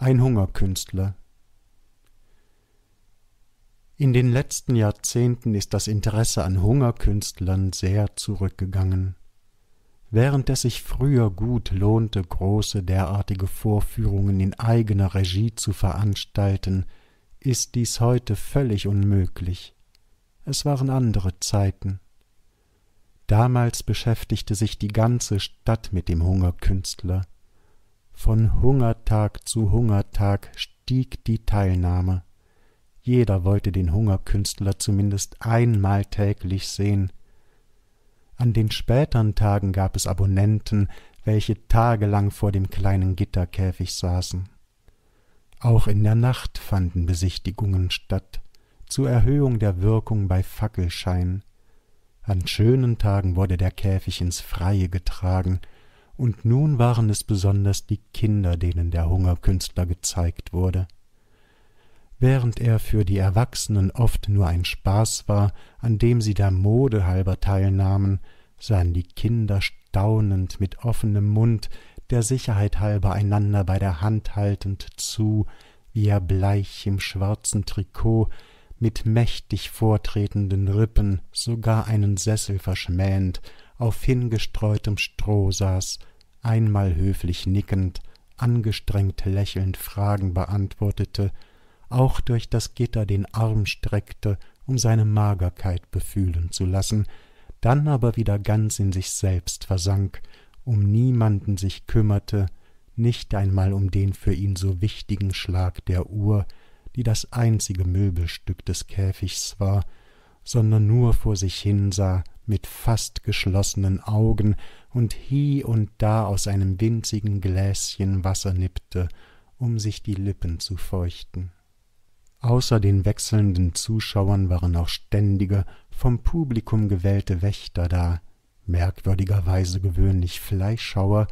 Ein Hungerkünstler. In den letzten Jahrzehnten ist das Interesse an Hungerkünstlern sehr zurückgegangen. Während es sich früher gut lohnte, große derartige Vorführungen in eigener Regie zu veranstalten, ist dies heute völlig unmöglich. Es waren andere Zeiten. Damals beschäftigte sich die ganze Stadt mit dem Hungerkünstler. Von Hungertag zu Hungertag stieg die Teilnahme. Jeder wollte den Hungerkünstler zumindest einmal täglich sehen. An den späteren Tagen gab es Abonnenten, welche tagelang vor dem kleinen Gitterkäfig saßen. Auch in der Nacht fanden Besichtigungen statt, zur Erhöhung der Wirkung bei Fackelschein. An schönen Tagen wurde der Käfig ins Freie getragen, und nun waren es besonders die Kinder, denen der Hungerkünstler gezeigt wurde. Während er für die Erwachsenen oft nur ein Spaß war, an dem sie der Mode halber teilnahmen, sahen die Kinder staunend mit offenem Mund, der Sicherheit halber einander bei der Hand haltend zu, wie er bleich im schwarzen Trikot, mit mächtig vortretenden Rippen, sogar einen Sessel verschmähend, auf hingestreutem Stroh saß, einmal höflich nickend, angestrengt lächelnd Fragen beantwortete, auch durch das Gitter den Arm streckte, um seine Magerkeit befühlen zu lassen, dann aber wieder ganz in sich selbst versank, um niemanden sich kümmerte, nicht einmal um den für ihn so wichtigen Schlag der Uhr, die das einzige Möbelstück des Käfigs war, sondern nur vor sich hinsah mit fast geschlossenen Augen und hie und da aus einem winzigen Gläschen Wasser nippte, um sich die Lippen zu feuchten. Außer den wechselnden Zuschauern waren auch ständige, vom Publikum gewählte Wächter da, merkwürdigerweise gewöhnlich Fleischhauer,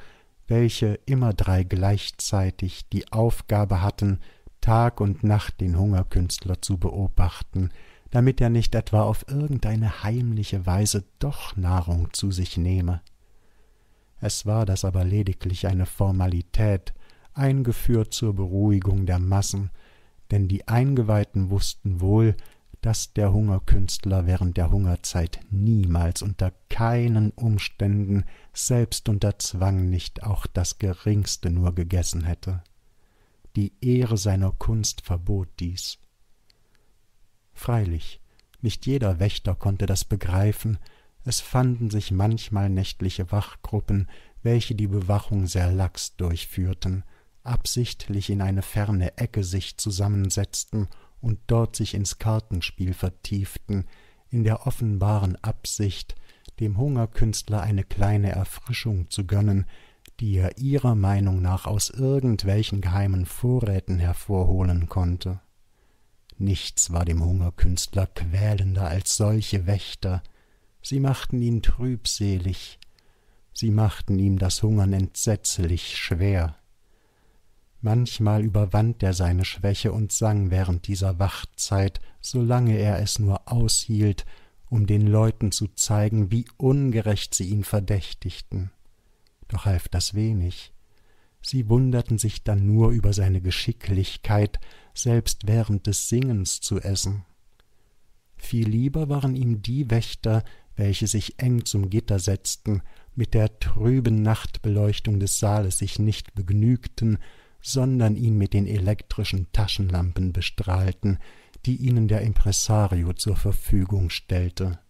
welche immer drei gleichzeitig die Aufgabe hatten, Tag und Nacht den Hungerkünstler zu beobachten, damit er nicht etwa auf irgendeine heimliche Weise doch Nahrung zu sich nehme. Es war das aber lediglich eine Formalität, eingeführt zur Beruhigung der Massen, denn die Eingeweihten wussten wohl, dass der Hungerkünstler während der Hungerzeit niemals unter keinen Umständen, selbst unter Zwang nicht auch das Geringste nur gegessen hätte. Die Ehre seiner Kunst verbot dies. Freilich, nicht jeder Wächter konnte das begreifen, es fanden sich manchmal nächtliche Wachgruppen, welche die Bewachung sehr lax durchführten, absichtlich in eine ferne Ecke sich zusammensetzten und dort sich ins Kartenspiel vertieften, in der offenbaren Absicht, dem Hungerkünstler eine kleine Erfrischung zu gönnen, die er ihrer Meinung nach aus irgendwelchen geheimen Vorräten hervorholen konnte. Nichts war dem Hungerkünstler quälender als solche Wächter. Sie machten ihn trübselig. Sie machten ihm das Hungern entsetzlich schwer. Manchmal überwand er seine Schwäche und sang während dieser Wachzeit, solange er es nur aushielt, um den Leuten zu zeigen, wie ungerecht sie ihn verdächtigten. Doch half das wenig. Sie wunderten sich dann nur über seine Geschicklichkeit, selbst während des Singens zu essen. Viel lieber waren ihm die Wächter, welche sich eng zum Gitter setzten, mit der trüben Nachtbeleuchtung des Saales sich nicht begnügten, sondern ihn mit den elektrischen Taschenlampen bestrahlten, die ihnen der Impresario zur Verfügung stellte.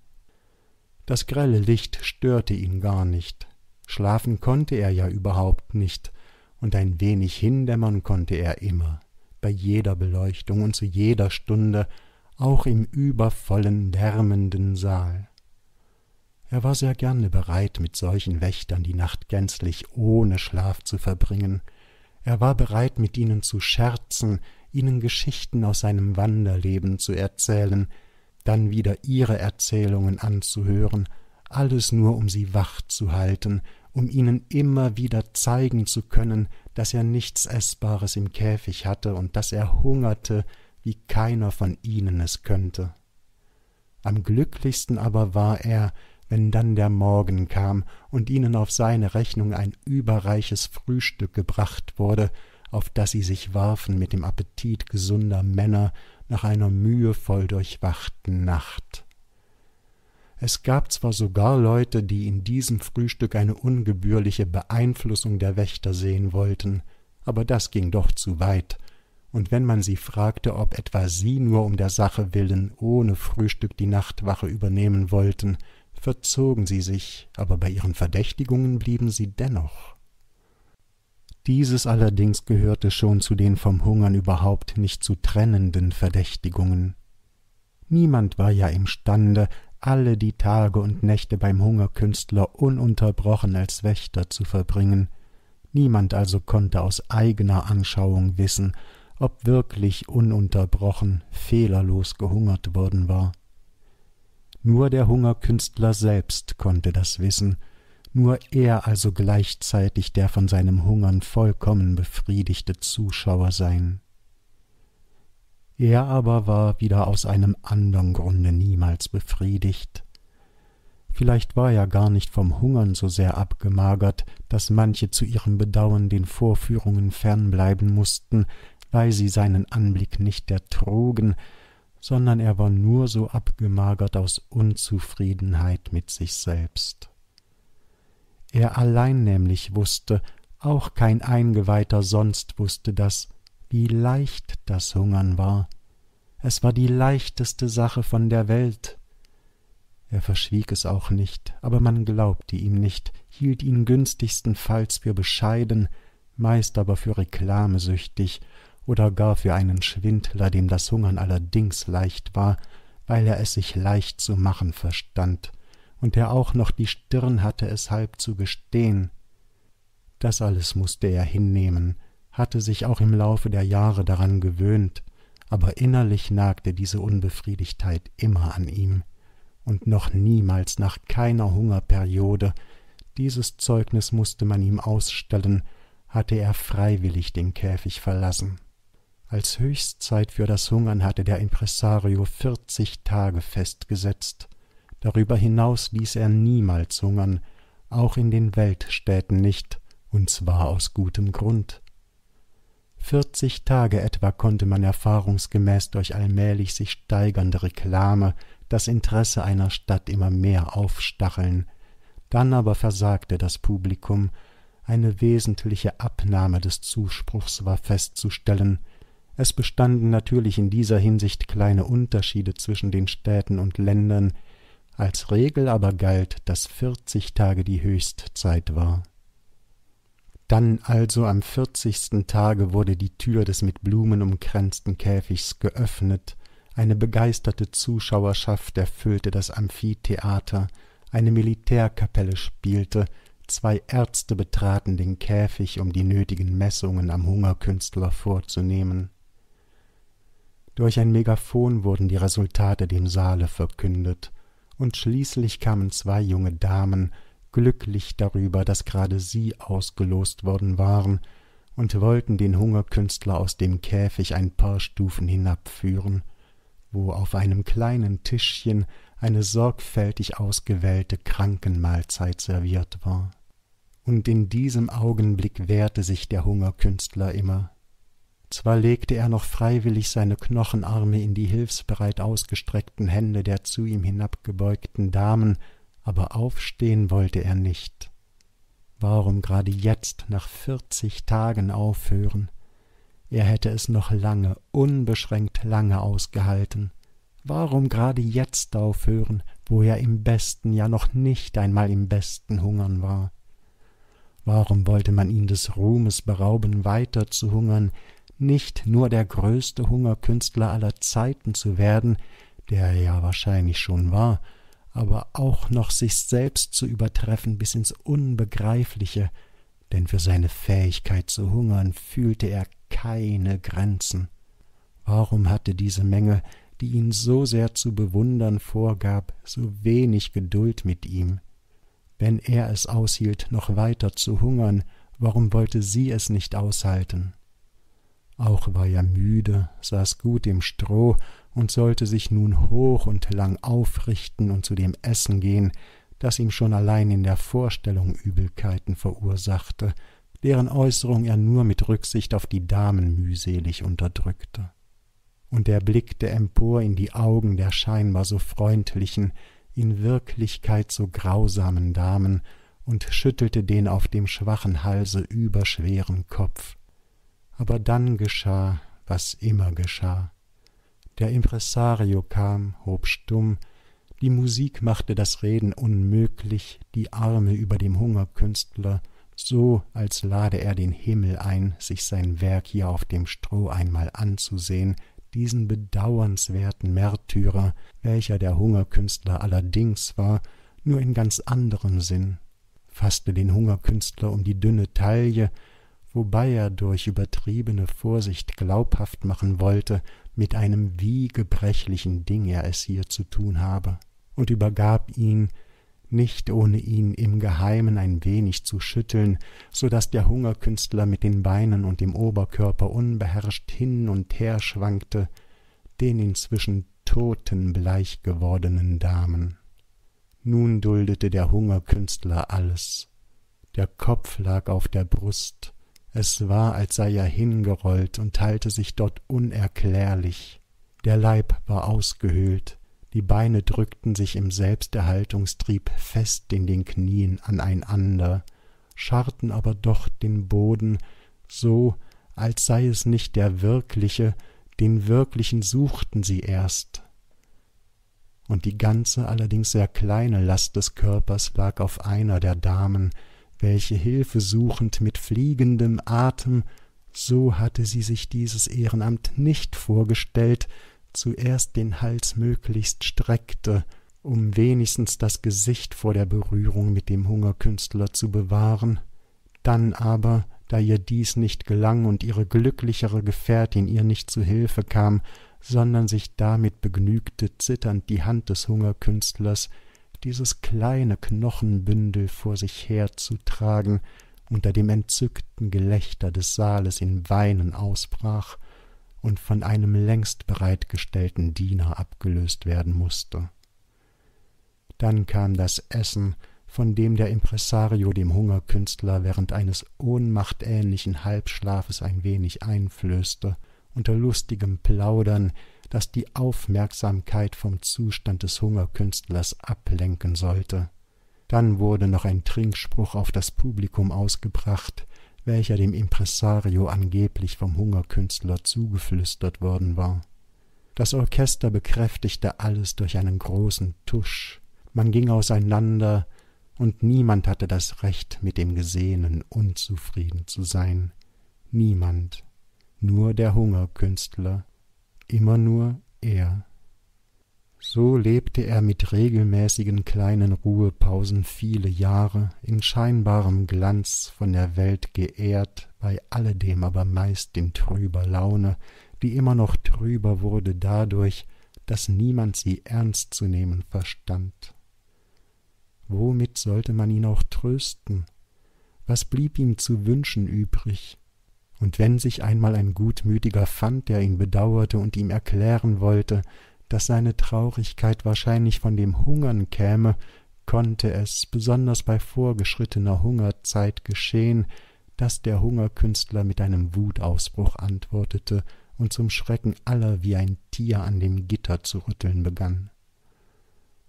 Das grelle Licht störte ihn gar nicht. Schlafen konnte er ja überhaupt nicht, und ein wenig hindämmern konnte er immer, bei jeder Beleuchtung und zu jeder Stunde, auch im übervollen, lärmenden Saal. Er war sehr gerne bereit, mit solchen Wächtern die Nacht gänzlich ohne Schlaf zu verbringen. Er war bereit, mit ihnen zu scherzen, ihnen Geschichten aus seinem Wanderleben zu erzählen, dann wieder ihre Erzählungen anzuhören, alles nur, um sie wach zu halten, um ihnen immer wieder zeigen zu können, dass er nichts Essbares im Käfig hatte und dass er hungerte, wie keiner von ihnen es könnte. Am glücklichsten aber war er, wenn dann der Morgen kam und ihnen auf seine Rechnung ein überreiches Frühstück gebracht wurde, auf das sie sich warfen mit dem Appetit gesunder Männer nach einer mühevoll durchwachten Nacht. Es gab zwar sogar Leute, die in diesem Frühstück eine ungebührliche Beeinflussung der Wächter sehen wollten, aber das ging doch zu weit, und wenn man sie fragte, ob etwa sie nur um der Sache willen ohne Frühstück die Nachtwache übernehmen wollten, verzogen sie sich, aber bei ihren Verdächtigungen blieben sie dennoch. Dieses allerdings gehörte schon zu den vom Hungern überhaupt nicht zu trennenden Verdächtigungen. Niemand war ja imstande, alle die Tage und Nächte beim Hungerkünstler ununterbrochen als Wächter zu verbringen. Niemand also konnte aus eigener Anschauung wissen, ob wirklich ununterbrochen, fehlerlos gehungert worden war. Nur der Hungerkünstler selbst konnte das wissen, nur er also gleichzeitig der von seinem Hungern vollkommen befriedigte Zuschauer sein. Er aber war wieder aus einem anderen Grunde niemals befriedigt. Vielleicht war er gar nicht vom Hungern so sehr abgemagert, dass manche zu ihrem Bedauern den Vorführungen fernbleiben mussten, weil sie seinen Anblick nicht ertrugen, sondern er war nur so abgemagert aus Unzufriedenheit mit sich selbst. Er allein nämlich wusste, auch kein Eingeweihter sonst wusste das, wie leicht das Hungern war. Es war die leichteste Sache von der Welt. Er verschwieg es auch nicht, aber man glaubte ihm nicht, hielt ihn günstigstenfalls für bescheiden, meist aber für reklamesüchtig oder gar für einen Schwindler, dem das Hungern allerdings leicht war, weil er es sich leicht zu machen verstand und der auch noch die Stirn hatte, es halb zu gestehen. Das alles musste er hinnehmen, hatte sich auch im Laufe der Jahre daran gewöhnt, aber innerlich nagte diese Unbefriedigtheit immer an ihm, und noch niemals nach keiner Hungerperiode, dieses Zeugnis musste man ihm ausstellen, hatte er freiwillig den Käfig verlassen. Als Höchstzeit für das Hungern hatte der Impresario 40 Tage festgesetzt. Darüber hinaus ließ er niemals hungern, auch in den Weltstädten nicht, und zwar aus gutem Grund. 40 Tage etwa konnte man erfahrungsgemäß durch allmählich sich steigernde Reklame das Interesse einer Stadt immer mehr aufstacheln. Dann aber versagte das Publikum, eine wesentliche Abnahme des Zuspruchs war festzustellen. Es bestanden natürlich in dieser Hinsicht kleine Unterschiede zwischen den Städten und Ländern, als Regel aber galt, dass 40 Tage die Höchstzeit war. Dann also am 40. Tage wurde die Tür des mit Blumen umkränzten Käfigs geöffnet, eine begeisterte Zuschauerschaft erfüllte das Amphitheater, eine Militärkapelle spielte, 2 Ärzte betraten den Käfig, um die nötigen Messungen am Hungerkünstler vorzunehmen. Durch ein Megafon wurden die Resultate dem Saale verkündet, und schließlich kamen 2 junge Damen, glücklich darüber, dass gerade sie ausgelost worden waren, und wollten den Hungerkünstler aus dem Käfig ein paar Stufen hinabführen, wo auf einem kleinen Tischchen eine sorgfältig ausgewählte Krankenmahlzeit serviert war. Und in diesem Augenblick wehrte sich der Hungerkünstler immer. Zwar legte er noch freiwillig seine Knochenarme in die hilfsbereit ausgestreckten Hände der zu ihm hinabgebeugten Damen, aber aufstehen wollte er nicht. Warum gerade jetzt, nach 40 Tagen, aufhören? Er hätte es noch lange, unbeschränkt lange ausgehalten. Warum gerade jetzt aufhören, wo er im besten, ja noch nicht einmal im besten Hungern war? Warum wollte man ihn des Ruhmes berauben, weiter zu hungern, nicht nur der größte Hungerkünstler aller Zeiten zu werden, der er ja wahrscheinlich schon war, aber auch noch sich selbst zu übertreffen bis ins Unbegreifliche, denn für seine Fähigkeit zu hungern fühlte er keine Grenzen. Warum hatte diese Menge, die ihn so sehr zu bewundern vorgab, so wenig Geduld mit ihm? Wenn er es aushielt, noch weiter zu hungern, warum wollte sie es nicht aushalten? Auch war er müde, saß gut im Stroh und sollte sich nun hoch und lang aufrichten und zu dem Essen gehen, das ihm schon allein in der Vorstellung Übelkeiten verursachte, deren Äußerung er nur mit Rücksicht auf die Damen mühselig unterdrückte. Und er blickte empor in die Augen der scheinbar so freundlichen, in Wirklichkeit so grausamen Damen und schüttelte den auf dem schwachen Halse überschweren Kopf. Aber dann geschah, was immer geschah. Der Impresario kam, hob stumm, die Musik machte das Reden unmöglich, die Arme über dem Hungerkünstler, so als lade er den Himmel ein, sich sein Werk hier auf dem Stroh einmal anzusehen, diesen bedauernswerten Märtyrer, welcher der Hungerkünstler allerdings war, nur in ganz anderem Sinn, fasste den Hungerkünstler um die dünne Taille, wobei er durch übertriebene Vorsicht glaubhaft machen wollte, mit einem wie gebrechlichen Ding er es hier zu tun habe, und übergab ihn, nicht ohne ihn im Geheimen ein wenig zu schütteln, so daß der Hungerkünstler mit den Beinen und dem Oberkörper unbeherrscht hin und her schwankte, den inzwischen totenbleich gewordenen Damen. Nun duldete der Hungerkünstler alles. Der Kopf lag auf der Brust. Es war, als sei er hingerollt und teilte sich dort unerklärlich. Der Leib war ausgehöhlt, die Beine drückten sich im Selbsterhaltungstrieb fest in den Knien aneinander, scharrten aber doch den Boden, so, als sei es nicht der Wirkliche, den Wirklichen suchten sie erst. Und die ganze, allerdings sehr kleine Last des Körpers lag auf einer der Damen, welche Hilfe suchend mit fliegendem Atem, so hatte sie sich dieses Ehrenamt nicht vorgestellt, zuerst den Hals möglichst streckte, um wenigstens das Gesicht vor der Berührung mit dem Hungerkünstler zu bewahren, dann aber, da ihr dies nicht gelang und ihre glücklichere Gefährtin ihr nicht zu Hilfe kam, sondern sich damit begnügte, zitternd die Hand des Hungerkünstlers, dieses kleine Knochenbündel vor sich herzutragen, unter dem entzückten Gelächter des Saales in Weinen ausbrach und von einem längst bereitgestellten Diener abgelöst werden musste. Dann kam das Essen, von dem der Impresario dem Hungerkünstler während eines ohnmachtähnlichen Halbschlafes ein wenig einflößte, unter lustigem Plaudern, das die Aufmerksamkeit vom Zustand des Hungerkünstlers ablenken sollte. Dann wurde noch ein Trinkspruch auf das Publikum ausgebracht, welcher dem Impresario angeblich vom Hungerkünstler zugeflüstert worden war. Das Orchester bekräftigte alles durch einen großen Tusch. Man ging auseinander, und niemand hatte das Recht, mit dem Gesehenen unzufrieden zu sein. Niemand, nur der Hungerkünstler. Immer nur er. So lebte er mit regelmäßigen kleinen Ruhepausen viele Jahre, in scheinbarem Glanz von der Welt geehrt, bei alledem aber meist in trüber Laune, die immer noch trüber wurde dadurch, dass niemand sie ernst zu nehmen verstand. Womit sollte man ihn auch trösten? Was blieb ihm zu wünschen übrig? Und wenn sich einmal ein Gutmütiger fand, der ihn bedauerte und ihm erklären wollte, dass seine Traurigkeit wahrscheinlich von dem Hungern käme, konnte es, besonders bei vorgeschrittener Hungerzeit, geschehen, dass der Hungerkünstler mit einem Wutausbruch antwortete und zum Schrecken aller wie ein Tier an dem Gitter zu rütteln begann.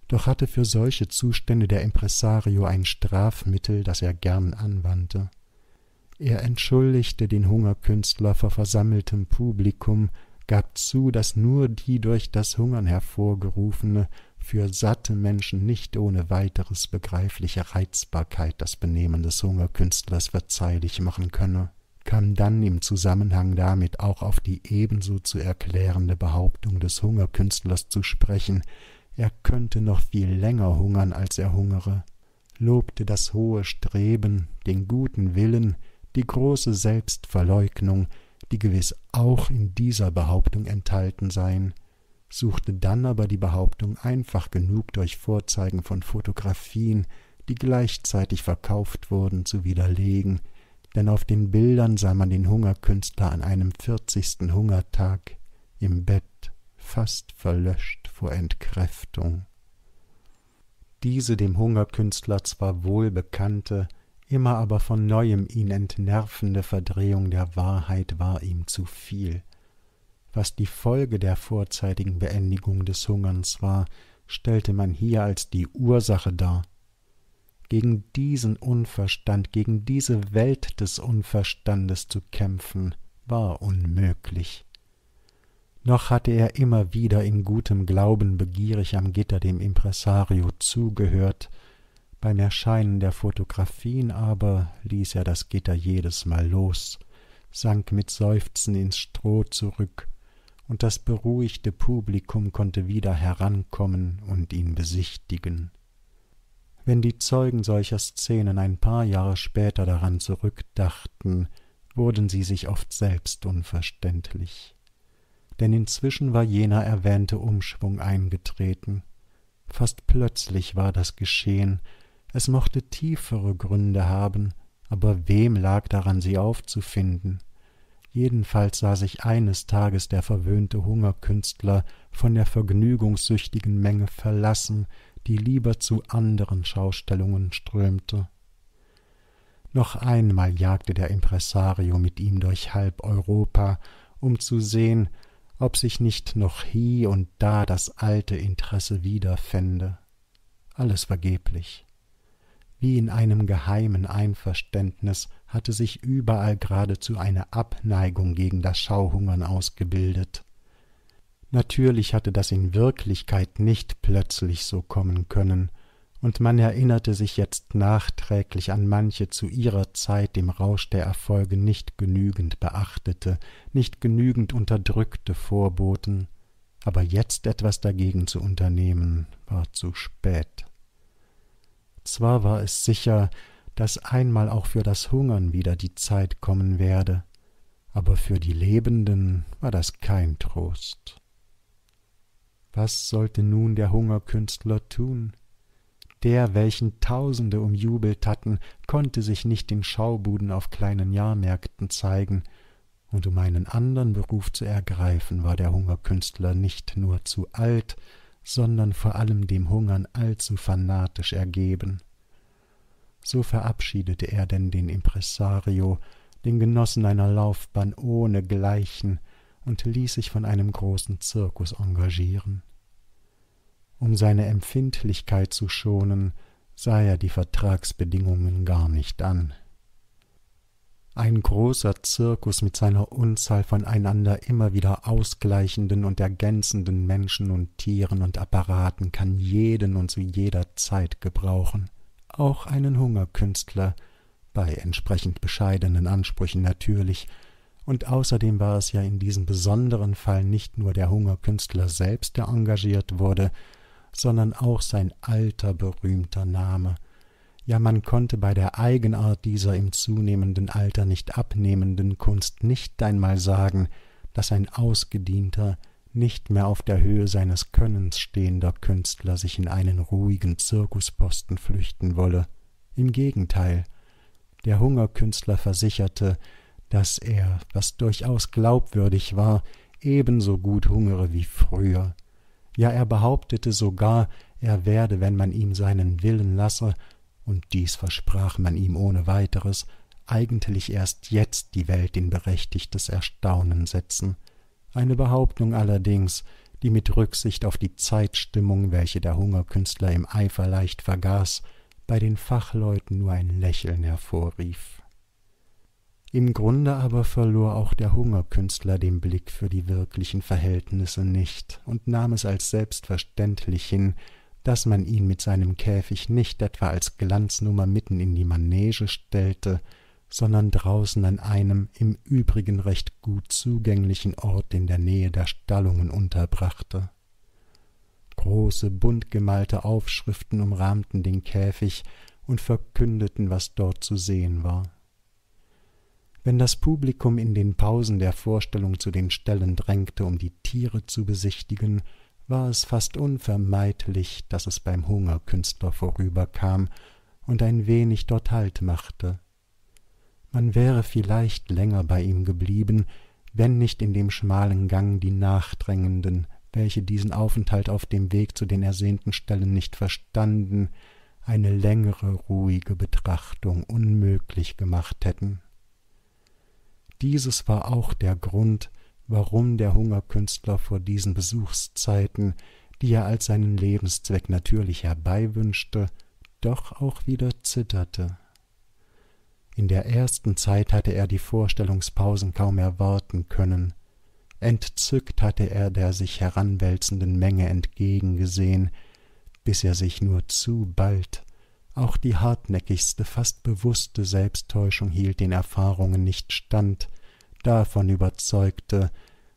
Doch hatte für solche Zustände der Impresario ein Strafmittel, das er gern anwandte. Er entschuldigte den Hungerkünstler vor versammeltem Publikum, gab zu, dass nur die durch das Hungern hervorgerufene, für satte Menschen nicht ohne weiteres begreifliche Reizbarkeit das Benehmen des Hungerkünstlers verzeihlich machen könne, kam dann im Zusammenhang damit auch auf die ebenso zu erklärende Behauptung des Hungerkünstlers zu sprechen, er könnte noch viel länger hungern, als er hungere, lobte das hohe Streben, den guten Willen, die große Selbstverleugnung, die gewiss auch in dieser Behauptung enthalten seien, suchte dann aber die Behauptung einfach genug durch Vorzeigen von Fotografien, die gleichzeitig verkauft wurden, zu widerlegen, denn auf den Bildern sah man den Hungerkünstler an einem 40. Hungertag im Bett, fast verlöscht vor Entkräftung. Diese dem Hungerkünstler zwar wohlbekannte, immer aber von neuem ihn entnervende Verdrehung der Wahrheit war ihm zu viel. Was die Folge der vorzeitigen Beendigung des Hungerns war, stellte man hier als die Ursache dar. Gegen diesen Unverstand, gegen diese Welt des Unverstandes zu kämpfen, war unmöglich. Noch hatte er immer wieder in gutem Glauben begierig am Gitter dem Impresario zugehört, beim Erscheinen der Fotografien aber ließ er das Gitter jedes Mal los, sank mit Seufzen ins Stroh zurück, und das beruhigte Publikum konnte wieder herankommen und ihn besichtigen. Wenn die Zeugen solcher Szenen ein paar Jahre später daran zurückdachten, wurden sie sich oft selbst unverständlich. Denn inzwischen war jener erwähnte Umschwung eingetreten. Fast plötzlich war das geschehen, es mochte tiefere Gründe haben, aber wem lag daran, sie aufzufinden? Jedenfalls sah sich eines Tages der verwöhnte Hungerkünstler von der vergnügungssüchtigen Menge verlassen, die lieber zu anderen Schaustellungen strömte. Noch einmal jagte der Impresario mit ihm durch halb Europa, um zu sehen, ob sich nicht noch hie und da das alte Interesse wiederfände. Alles vergeblich. Wie in einem geheimen Einverständnis hatte sich überall geradezu eine Abneigung gegen das Schauhungern ausgebildet. Natürlich hatte das in Wirklichkeit nicht plötzlich so kommen können, und man erinnerte sich jetzt nachträglich an manche zu ihrer Zeit dem Rausch der Erfolge nicht genügend beachtete, nicht genügend unterdrückte Vorboten, aber jetzt etwas dagegen zu unternehmen, war zu spät. Zwar war es sicher, dass einmal auch für das Hungern wieder die Zeit kommen werde, aber für die Lebenden war das kein Trost. Was sollte nun der Hungerkünstler tun? Der, welchen Tausende umjubelt hatten, konnte sich nicht in Schaubuden auf kleinen Jahrmärkten zeigen, und um einen anderen Beruf zu ergreifen, war der Hungerkünstler nicht nur zu alt, sondern vor allem dem Hungern allzu fanatisch ergeben. So verabschiedete er denn den Impresario, den Genossen einer Laufbahn ohnegleichen, und ließ sich von einem großen Zirkus engagieren. Um seine Empfindlichkeit zu schonen, sah er die Vertragsbedingungen gar nicht an. Ein großer Zirkus mit seiner Unzahl von einander immer wieder ausgleichenden und ergänzenden Menschen und Tieren und Apparaten kann jeden und zu jeder Zeit gebrauchen, auch einen Hungerkünstler, bei entsprechend bescheidenen Ansprüchen natürlich. Und außerdem war es ja in diesem besonderen Fall nicht nur der Hungerkünstler selbst, der engagiert wurde, sondern auch sein alter, berühmter Name. Ja, man konnte bei der Eigenart dieser im zunehmenden Alter nicht abnehmenden Kunst nicht einmal sagen, dass ein ausgedienter, nicht mehr auf der Höhe seines Könnens stehender Künstler sich in einen ruhigen Zirkusposten flüchten wolle. Im Gegenteil, der Hungerkünstler versicherte, dass er, was durchaus glaubwürdig war, ebenso gut hungere wie früher. Ja, er behauptete sogar, er werde, wenn man ihm seinen Willen lasse, und dies versprach man ihm ohne weiteres, eigentlich erst jetzt die Welt in berechtigtes Erstaunen setzen. Eine Behauptung allerdings, die mit Rücksicht auf die Zeitstimmung, welche der Hungerkünstler im Eifer leicht vergaß, bei den Fachleuten nur ein Lächeln hervorrief. Im Grunde aber verlor auch der Hungerkünstler den Blick für die wirklichen Verhältnisse nicht und nahm es als selbstverständlich hin, dass man ihn mit seinem Käfig nicht etwa als Glanznummer mitten in die Manege stellte, sondern draußen an einem im übrigen recht gut zugänglichen Ort in der Nähe der Stallungen unterbrachte. Große, bunt gemalte Aufschriften umrahmten den Käfig und verkündeten, was dort zu sehen war. Wenn das Publikum in den Pausen der Vorstellung zu den Ställen drängte, um die Tiere zu besichtigen, war es fast unvermeidlich, dass es beim Hungerkünstler vorüberkam und ein wenig dort Halt machte. Man wäre vielleicht länger bei ihm geblieben, wenn nicht in dem schmalen Gang die Nachdrängenden, welche diesen Aufenthalt auf dem Weg zu den ersehnten Stellen nicht verstanden, eine längere ruhige Betrachtung unmöglich gemacht hätten. Dieses war auch der Grund, warum der Hungerkünstler vor diesen Besuchszeiten, die er als seinen Lebenszweck natürlich herbeiwünschte, doch auch wieder zitterte. In der ersten Zeit hatte er die Vorstellungspausen kaum erwarten können. Entzückt hatte er der sich heranwälzenden Menge entgegengesehen, bis er sich nur zu bald, auch die hartnäckigste, fast bewusste Selbsttäuschung hielt den Erfahrungen nicht stand, davon überzeugte,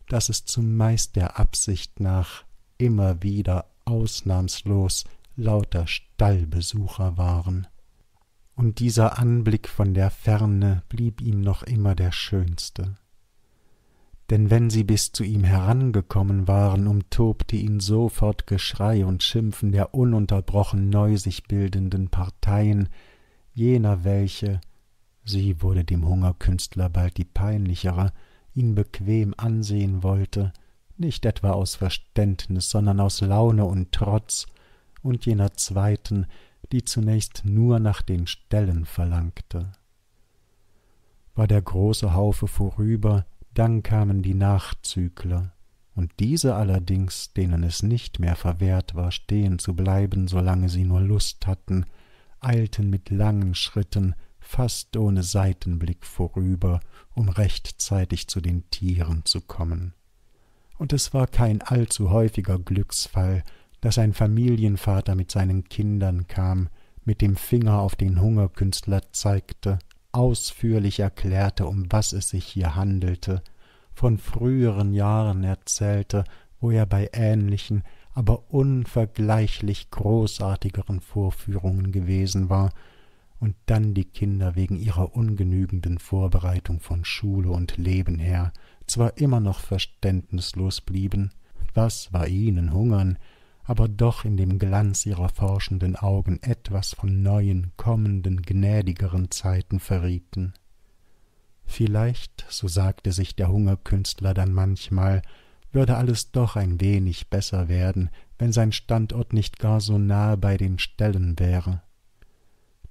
dass es zumeist der Absicht nach immer wieder ausnahmslos lauter Stallbesucher waren. Und dieser Anblick von der Ferne blieb ihm noch immer der schönste. Denn wenn sie bis zu ihm herangekommen waren, umtobte ihn sofort Geschrei und Schimpfen der ununterbrochen neu sich bildenden Parteien, jener welche, sie wurde dem Hungerkünstler bald die peinlichere, ihn bequem ansehen wollte, nicht etwa aus Verständnis, sondern aus Laune und Trotz, und jener zweiten, die zunächst nur nach den Stellen verlangte. War der große Haufe vorüber, dann kamen die Nachzügler, und diese allerdings, denen es nicht mehr verwehrt war, stehen zu bleiben, solange sie nur Lust hatten, eilten mit langen Schritten, fast ohne Seitenblick vorüber, um rechtzeitig zu den Tieren zu kommen. Und es war kein allzu häufiger Glücksfall, dass ein Familienvater mit seinen Kindern kam, mit dem Finger auf den Hungerkünstler zeigte, ausführlich erklärte, um was es sich hier handelte, von früheren Jahren erzählte, wo er bei ähnlichen, aber unvergleichlich großartigeren Vorführungen gewesen war, und dann die Kinder wegen ihrer ungenügenden Vorbereitung von Schule und Leben her zwar immer noch verständnislos blieben, was war ihnen Hungern, aber doch in dem Glanz ihrer forschenden Augen etwas von neuen, kommenden, gnädigeren Zeiten verrieten. Vielleicht, so sagte sich der Hungerkünstler dann manchmal, würde alles doch ein wenig besser werden, wenn sein Standort nicht gar so nahe bei den Ställen wäre.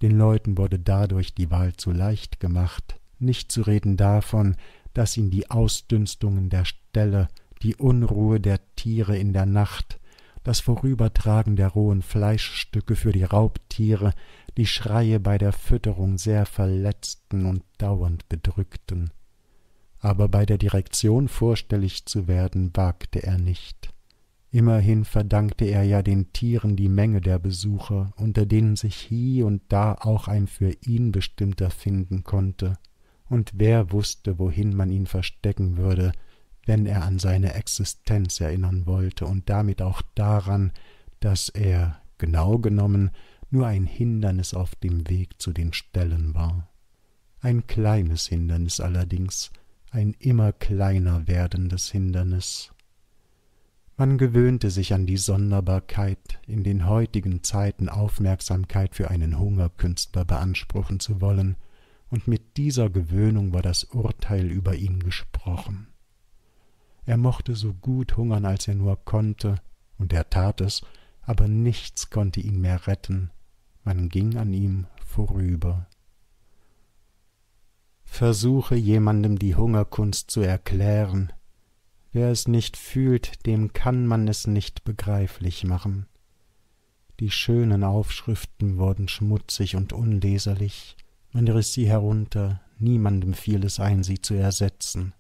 Den Leuten wurde dadurch die Wahl zu leicht gemacht, nicht zu reden davon, dass ihn die Ausdünstungen der Ställe, die Unruhe der Tiere in der Nacht, das Vorübertragen der rohen Fleischstücke für die Raubtiere, die Schreie bei der Fütterung sehr verletzten und dauernd bedrückten. Aber bei der Direktion vorstellig zu werden, wagte er nicht. Immerhin verdankte er ja den Tieren die Menge der Besucher, unter denen sich hie und da auch ein für ihn bestimmter finden konnte, und wer wusste, wohin man ihn verstecken würde, wenn er an seine Existenz erinnern wollte und damit auch daran, dass er, genau genommen, nur ein Hindernis auf dem Weg zu den Ställen war. Ein kleines Hindernis allerdings, ein immer kleiner werdendes Hindernis. Man gewöhnte sich an die Sonderbarkeit, in den heutigen Zeiten Aufmerksamkeit für einen Hungerkünstler beanspruchen zu wollen, und mit dieser Gewöhnung war das Urteil über ihn gesprochen. Er mochte so gut hungern, als er nur konnte, und er tat es, aber nichts konnte ihn mehr retten. Man ging an ihm vorüber. Versuche jemandem die Hungerkunst zu erklären. Wer es nicht fühlt, dem kann man es nicht begreiflich machen. Die schönen Aufschriften wurden schmutzig und unleserlich. Man riss sie herunter, niemandem fiel es ein, sie zu ersetzen.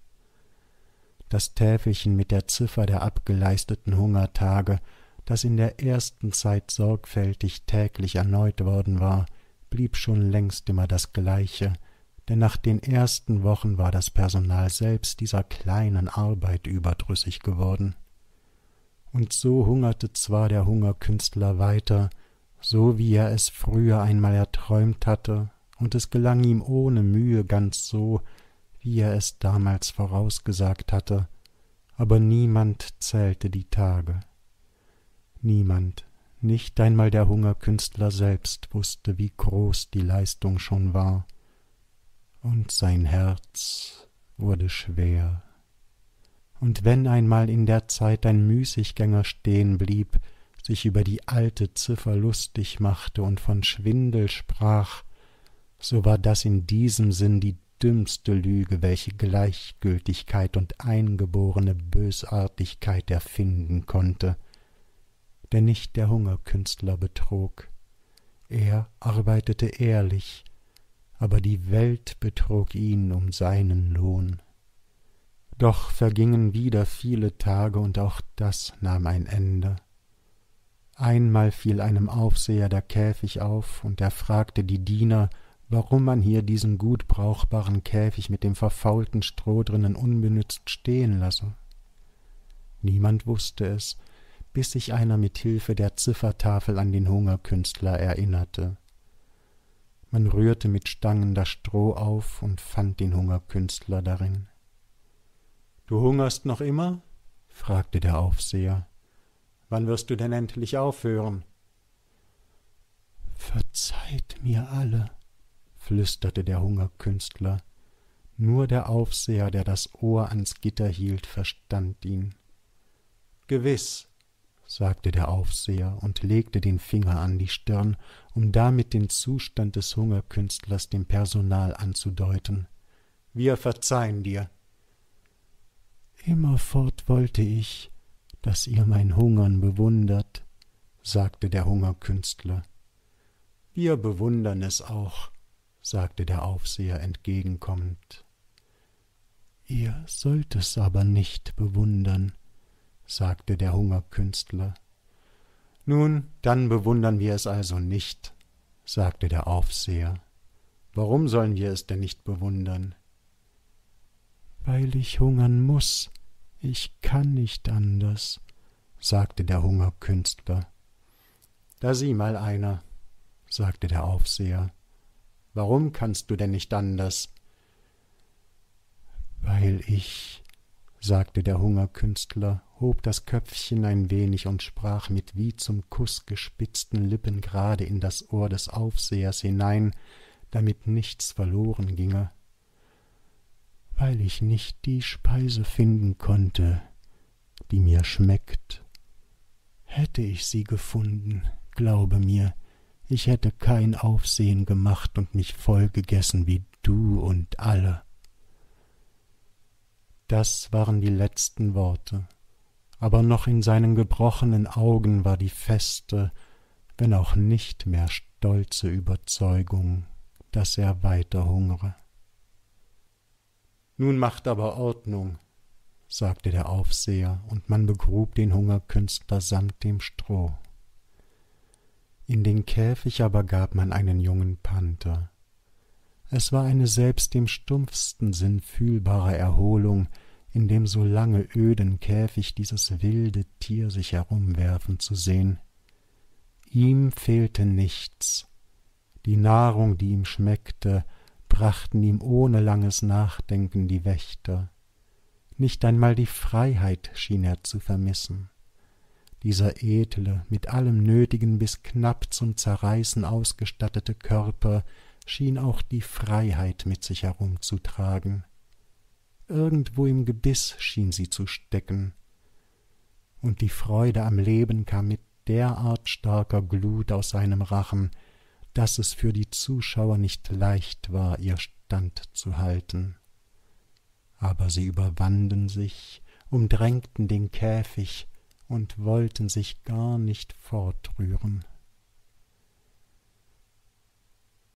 Das Täfelchen mit der Ziffer der abgeleisteten Hungertage, das in der ersten Zeit sorgfältig täglich erneut worden war, blieb schon längst immer das Gleiche, denn nach den ersten Wochen war das Personal selbst dieser kleinen Arbeit überdrüssig geworden. Und so hungerte zwar der Hungerkünstler weiter, so wie er es früher einmal erträumt hatte, und es gelang ihm ohne Mühe ganz so, wie er es damals vorausgesagt hatte, aber niemand zählte die Tage. Niemand, nicht einmal der Hungerkünstler selbst, wusste, wie groß die Leistung schon war, und sein Herz wurde schwer. Und wenn einmal in der Zeit ein Müßiggänger stehen blieb, sich über die alte Ziffer lustig machte und von Schwindel sprach, so war das in diesem Sinn die dümmste Lüge, welche Gleichgültigkeit und eingeborene Bösartigkeit erfinden konnte. Denn nicht der Hungerkünstler betrog, er arbeitete ehrlich, aber die Welt betrog ihn um seinen Lohn. Doch vergingen wieder viele Tage, und auch das nahm ein Ende. Einmal fiel einem Aufseher der Käfig auf, und er fragte die Diener, warum man hier diesen gut brauchbaren Käfig mit dem verfaulten Stroh drinnen unbenützt stehen lasse. Niemand wusste es, bis sich einer mit Hilfe der Ziffertafel an den Hungerkünstler erinnerte. Man rührte mit Stangen das Stroh auf und fand den Hungerkünstler darin. »Du hungerst noch immer?« fragte der Aufseher. »Wann wirst du denn endlich aufhören?« »Verzeiht mir alle«, flüsterte der Hungerkünstler. Nur der Aufseher, der das Ohr ans Gitter hielt, verstand ihn. »Gewiss«, sagte der Aufseher und legte den Finger an die Stirn, um damit den Zustand des Hungerkünstlers dem Personal anzudeuten. »Wir verzeihen dir.« »Immerfort wollte ich, dass ihr mein Hungern bewundert«, sagte der Hungerkünstler. »Wir bewundern es auch«, sagte der Aufseher entgegenkommend. »Ihr sollt es aber nicht bewundern«, sagte der Hungerkünstler. »Nun, dann bewundern wir es also nicht«, sagte der Aufseher. »Warum sollen wir es denn nicht bewundern?« »Weil ich hungern muß, ich kann nicht anders«, sagte der Hungerkünstler. »Da sieh mal einer«, sagte der Aufseher. »Warum kannst du denn nicht anders?« »Weil ich«, sagte der Hungerkünstler, hob das Köpfchen ein wenig und sprach mit wie zum Kuss gespitzten Lippen gerade in das Ohr des Aufsehers hinein, damit nichts verloren ginge. »Weil ich nicht die Speise finden konnte, die mir schmeckt. Hätte ich sie gefunden, glaube mir, ich hätte kein Aufsehen gemacht und mich voll gegessen wie du und alle.« Das waren die letzten Worte, aber noch in seinen gebrochenen Augen war die feste, wenn auch nicht mehr stolze Überzeugung, dass er weiter hungere. »Nun macht aber Ordnung«, sagte der Aufseher, und man begrub den Hungerkünstler samt dem Stroh. In den Käfig aber gab man einen jungen Panther. Es war eine selbst dem stumpfsten Sinn fühlbare Erholung, in dem so lange öden Käfig dieses wilde Tier sich herumwerfen zu sehen. Ihm fehlte nichts. Die Nahrung, die ihm schmeckte, brachten ihm ohne langes Nachdenken die Wächter. Nicht einmal die Freiheit schien er zu vermissen. Dieser edle, mit allem Nötigen bis knapp zum Zerreißen ausgestattete Körper schien auch die Freiheit mit sich herumzutragen. Irgendwo im Gebiss schien sie zu stecken. Und die Freude am Leben kam mit derart starker Glut aus seinem Rachen, dass es für die Zuschauer nicht leicht war, ihr standzuhalten. Aber sie überwanden sich, umdrängten den Käfig und wollten sich gar nicht fortrühren.